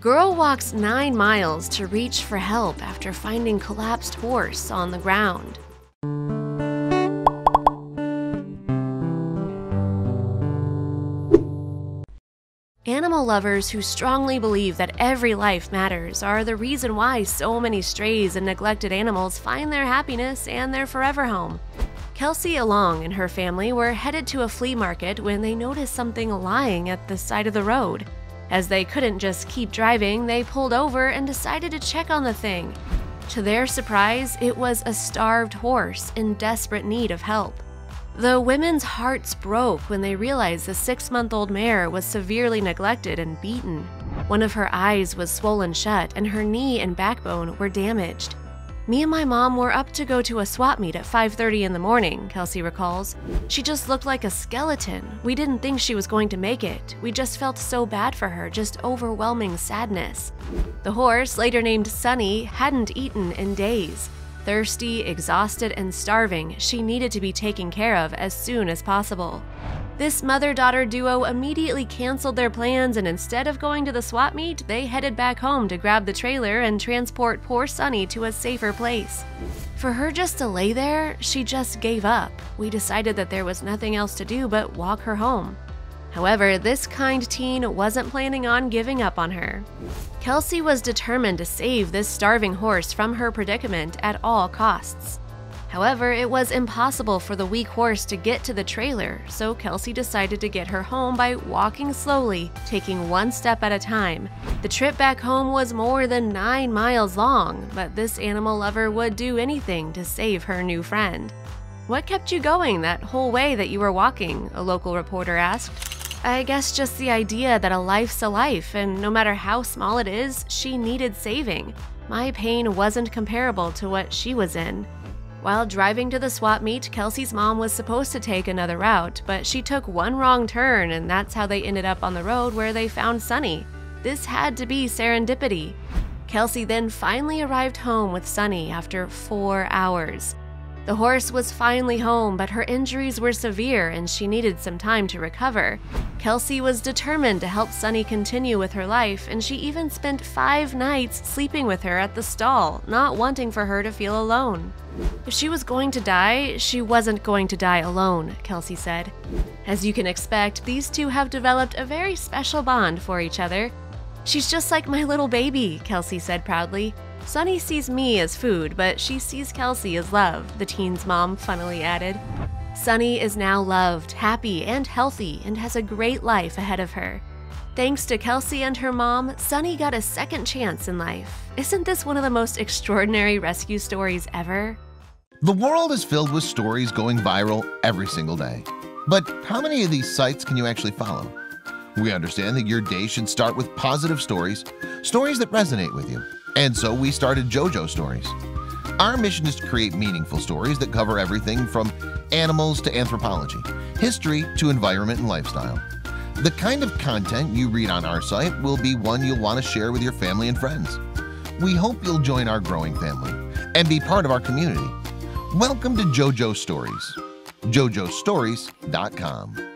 Girl walks 9 miles to reach for help after finding collapsed horse on the ground. Animal lovers who strongly believe that every life matters are the reason why so many strays and neglected animals find their happiness and their forever home. Kelsey Along and her family were headed to a flea market when they noticed something lying at the side of the road. As they couldn't just keep driving, they pulled over and decided to check on the thing. To their surprise, it was a starved horse in desperate need of help. The women's hearts broke when they realized the 6-month-old mare was severely neglected and beaten. One of her eyes was swollen shut, and her knee and backbone were damaged. "Me and my mom were up to go to a swap meet at 5:30 in the morning," Kelsey recalls. "She just looked like a skeleton. We didn't think she was going to make it. We just felt so bad for her, just overwhelming sadness." The horse, later named Sunny, hadn't eaten in days. Thirsty, exhausted, and starving, she needed to be taken care of as soon as possible. This mother-daughter duo immediately canceled their plans, and instead of going to the swap meet, they headed back home to grab the trailer and transport poor Sunny to a safer place. "For her just to lay there, she just gave up. We decided that there was nothing else to do but walk her home." However, this kind teen wasn't planning on giving up on her. Kelsey was determined to save this starving horse from her predicament at all costs. However, it was impossible for the weak horse to get to the trailer, so Kelsey decided to get her home by walking slowly, taking one step at a time. The trip back home was more than 9 miles long, but this animal lover would do anything to save her new friend. "What kept you going that whole way that you were walking?" a local reporter asked. "I guess just the idea that a life's a life, and no matter how small it is, she needed saving. My pain wasn't comparable to what she was in." While driving to the swap meet, Kelsey's mom was supposed to take another route, but she took one wrong turn, and that's how they ended up on the road where they found Sunny. This had to be serendipity. Kelsey then finally arrived home with Sunny after 4 hours. The horse was finally home, but her injuries were severe and she needed some time to recover. Kelsey was determined to help Sunny continue with her life, and she even spent 5 nights sleeping with her at the stall, not wanting for her to feel alone. "If she was going to die, she wasn't going to die alone," Kelsey said. As you can expect, these two have developed a very special bond for each other. "She's just like my little baby," Kelsey said proudly. "Sunny sees me as food, but she sees Kelsey as love," the teen's mom funnily added. Sunny is now loved, happy, and healthy, and has a great life ahead of her. Thanks to Kelsey and her mom, Sunny got a second chance in life. Isn't this one of the most extraordinary rescue stories ever? The world is filled with stories going viral every single day. But how many of these sites can you actually follow? We understand that your day should start with positive stories, stories that resonate with you. And so we started Jojo Stories. Our mission is to create meaningful stories that cover everything from animals to anthropology, history to environment and lifestyle. The kind of content you read on our site will be one you'll want to share with your family and friends. We hope you'll join our growing family and be part of our community. Welcome to Jojo Stories, jojostories.com.